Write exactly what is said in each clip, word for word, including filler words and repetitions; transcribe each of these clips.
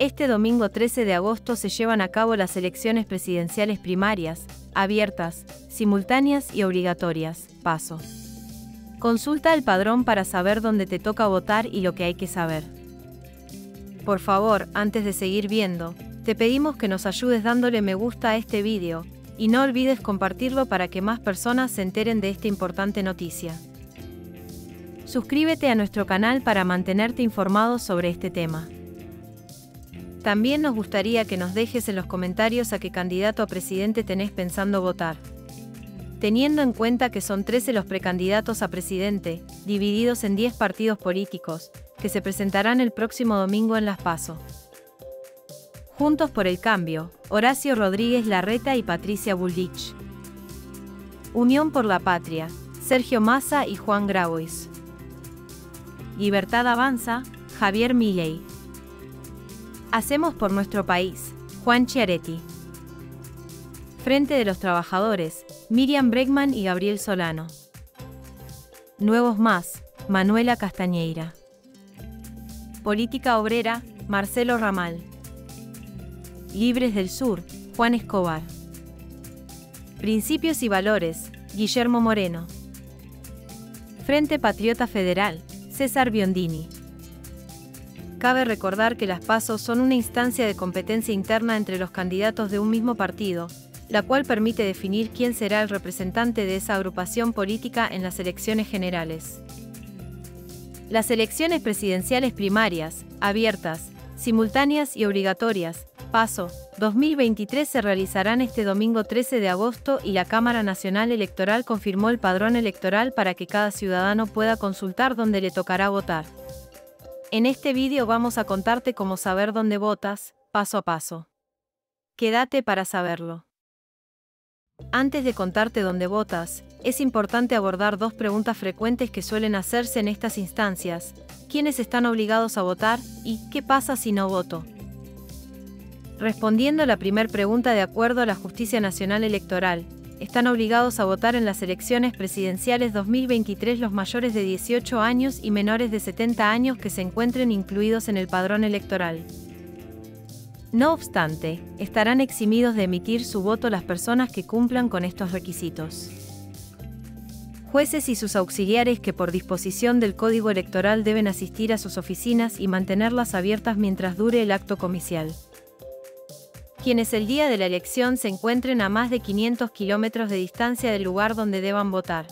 Este domingo trece de agosto se llevan a cabo las elecciones presidenciales primarias, abiertas, simultáneas y obligatorias, PASO. Consulta el padrón para saber dónde te toca votar y lo que hay que saber. Por favor, antes de seguir viendo, te pedimos que nos ayudes dándole me gusta a este vídeo, y no olvides compartirlo para que más personas se enteren de esta importante noticia. Suscríbete a nuestro canal para mantenerte informado sobre este tema. También nos gustaría que nos dejes en los comentarios a qué candidato a presidente tenés pensando votar. Teniendo en cuenta que son trece los precandidatos a presidente, divididos en diez partidos políticos, que se presentarán el próximo domingo en las PASO. Juntos por el Cambio, Horacio Rodríguez Larreta y Patricia Bullrich. Unión por la Patria, Sergio Massa y Juan Grabois. Libertad Avanza, Javier Milei. Hacemos por Nuestro País, Juan Schiaretti. Frente de los Trabajadores, Miriam Bregman y Gabriel Solano. Nuevos Más, Manuela Castañeira. Política Obrera, Marcelo Ramal. Libres del Sur, Juan Escobar. Principios y Valores, Guillermo Moreno. Frente Patriota Federal, César Biondini. Cabe recordar que las PASO son una instancia de competencia interna entre los candidatos de un mismo partido, la cual permite definir quién será el representante de esa agrupación política en las elecciones generales. Las elecciones presidenciales primarias, abiertas, simultáneas y obligatorias, PASO, dos mil veintitrés se realizarán este domingo trece de agosto y la Cámara Nacional Electoral confirmó el padrón electoral para que cada ciudadano pueda consultar dónde le tocará votar. En este vídeo vamos a contarte cómo saber dónde votas, paso a paso. Quédate para saberlo. Antes de contarte dónde votas, es importante abordar dos preguntas frecuentes que suelen hacerse en estas instancias: ¿quiénes están obligados a votar? ¿Y qué pasa si no voto? Respondiendo a la primera pregunta, de acuerdo a la Justicia Nacional Electoral, están obligados a votar en las elecciones presidenciales dos mil veintitrés los mayores de dieciocho años y menores de setenta años que se encuentren incluidos en el padrón electoral. No obstante, estarán eximidos de emitir su voto las personas que cumplan con estos requisitos. Jueces y sus auxiliares que por disposición del Código Electoral deben asistir a sus oficinas y mantenerlas abiertas mientras dure el acto comicial. Quienes el día de la elección se encuentren a más de quinientos kilómetros de distancia del lugar donde deban votar.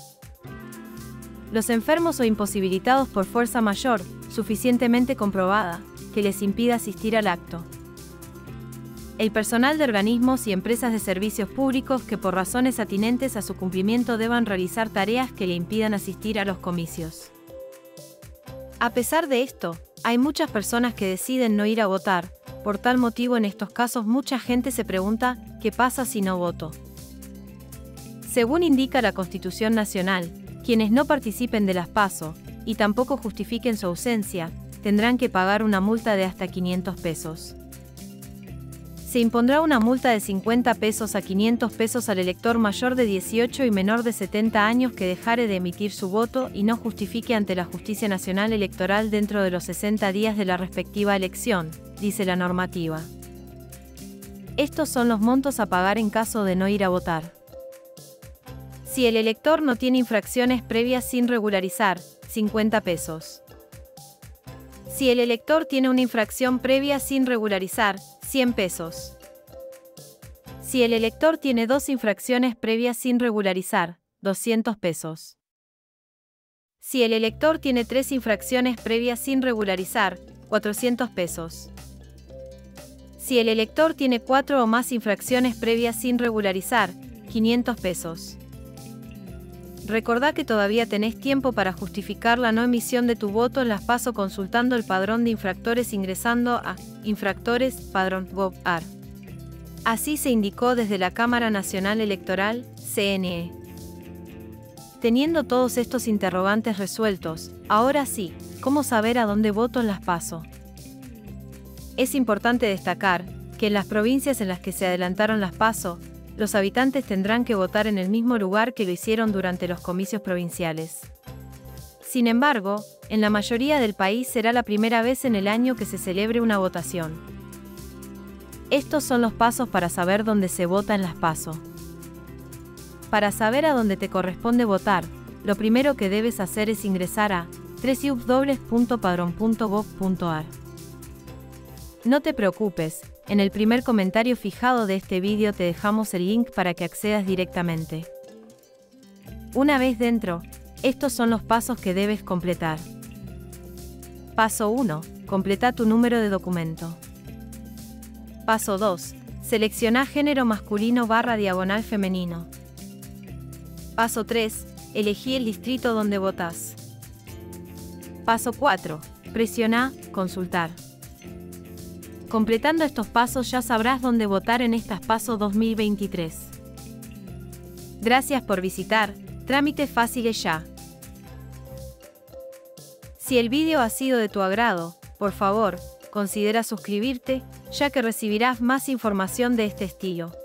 Los enfermos o imposibilitados por fuerza mayor, suficientemente comprobada, que les impida asistir al acto. El personal de organismos y empresas de servicios públicos que por razones atinentes a su cumplimiento deban realizar tareas que le impidan asistir a los comicios. A pesar de esto, hay muchas personas que deciden no ir a votar. Por tal motivo, en estos casos mucha gente se pregunta, ¿qué pasa si no voto? Según indica la Constitución Nacional, quienes no participen de las PASO, y tampoco justifiquen su ausencia, tendrán que pagar una multa de hasta quinientos pesos. Se impondrá una multa de cincuenta pesos a quinientos pesos al elector mayor de dieciocho y menor de setenta años que dejare de emitir su voto y no justifique ante la Justicia Nacional Electoral dentro de los sesenta días de la respectiva elección, dice la normativa. Estos son los montos a pagar en caso de no ir a votar. Si el elector no tiene infracciones previas sin regularizar, cincuenta pesos. Si el elector tiene una infracción previa sin regularizar, cien pesos. Si el elector tiene dos infracciones previas sin regularizar, doscientos pesos. Si el elector tiene tres infracciones previas sin regularizar, cuatrocientos pesos. Si el elector tiene cuatro o más infracciones previas sin regularizar, quinientos pesos. Recordá que todavía tenés tiempo para justificar la no emisión de tu voto en las PASO consultando el padrón de infractores ingresando a infractores punto padrón punto gov punto a r. Así se indicó desde la Cámara Nacional Electoral, C N E. Teniendo todos estos interrogantes resueltos, ahora sí, ¿cómo saber a dónde voto en las PASO? Es importante destacar que en las provincias en las que se adelantaron las PASO, los habitantes tendrán que votar en el mismo lugar que lo hicieron durante los comicios provinciales. Sin embargo, en la mayoría del país será la primera vez en el año que se celebre una votación. Estos son los pasos para saber dónde se vota en las PASO. Para saber a dónde te corresponde votar, lo primero que debes hacer es ingresar a doble u doble u doble u punto padrón punto gov punto a r. No te preocupes, en el primer comentario fijado de este vídeo te dejamos el link para que accedas directamente. Una vez dentro, estos son los pasos que debes completar. Paso uno. Completa tu número de documento. Paso dos. Selecciona género masculino barra diagonal femenino. Paso tres. Elegí el distrito donde votás. Paso cuatro. Presiona Consultar. Completando estos pasos ya sabrás dónde votar en estas PASO dos mil veintitrés. Gracias por visitar Trámites Fáciles Ya. Si el vídeo ha sido de tu agrado, por favor, considera suscribirte, ya que recibirás más información de este estilo.